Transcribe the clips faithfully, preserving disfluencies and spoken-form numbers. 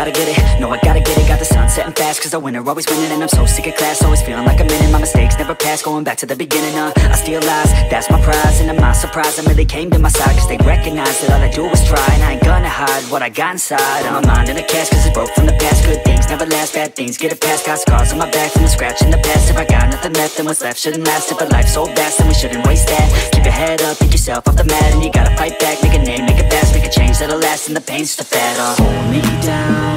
gotta get it, no I gotta get it. Got the sun setting fast, cause I winner, always winning. And I'm so sick of class, always feeling like I'm in it. My mistakes never pass, going back to the beginning. uh, I steal lies, that's my prize. And I'm not surprised I really came to my side, cause they recognize that all I do is try. And I ain't gonna hide what I got inside. I'm a mind in a cast, cause it broke from the past. Good things never last, bad things get a pass. Got scars on my back from the scratch in the past. If I got nothing left, then what's left shouldn't last. If a life's so vast, then we shouldn't waste that. Keep your head up, pick yourself off the mat. And you gotta fight back, make a name, make a pass. Make a change that'll last, and the pain's just a fad. uh. Hold me down,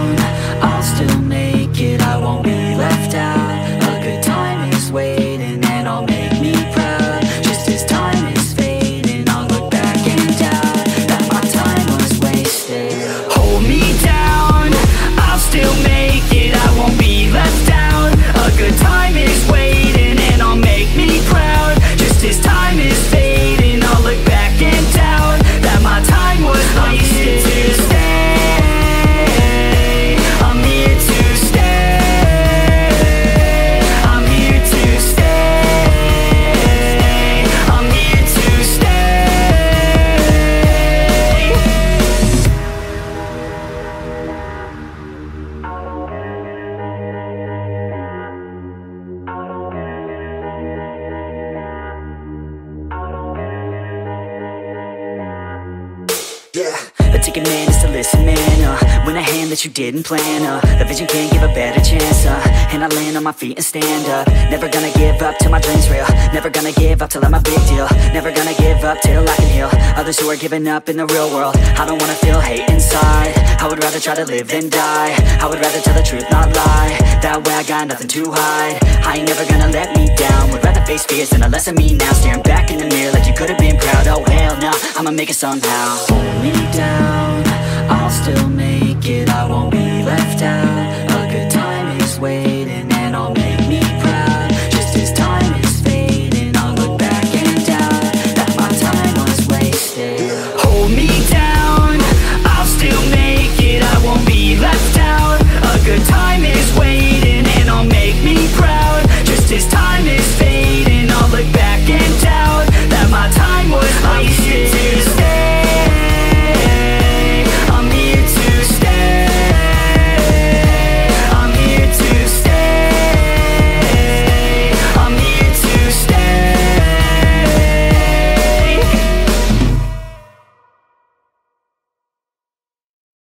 I'll still make it, I won't be left out. A good time is waiting, and I'll make me proud. Just as time is fading, I'll look back and doubt that my time was wasted. Hold me down, I'll still make it, I won't be left out. A good time is waiting, and I'll make me proud. Just as time is fading, I'll look back and doubt that my time was wasted. Taking minutes to listen, man, uh, when a hand that you didn't plan, uh, the vision can't give a better chance, uh, and I land on my feet and stand up. Never gonna give up till my dream's real. Never gonna give up till I'm a big deal. Never gonna give up till I can heal others who are giving up in the real world. I don't wanna feel hate inside, I would rather try to live than die. I would rather tell the truth, not lie. That way I got nothing to hide. I ain't never gonna let me down. Would rather face fears than a less of me now. Staring back in the mirror like you could've been proud. Oh hell no, nah, I'ma make it somehow. Hold me down, I'll still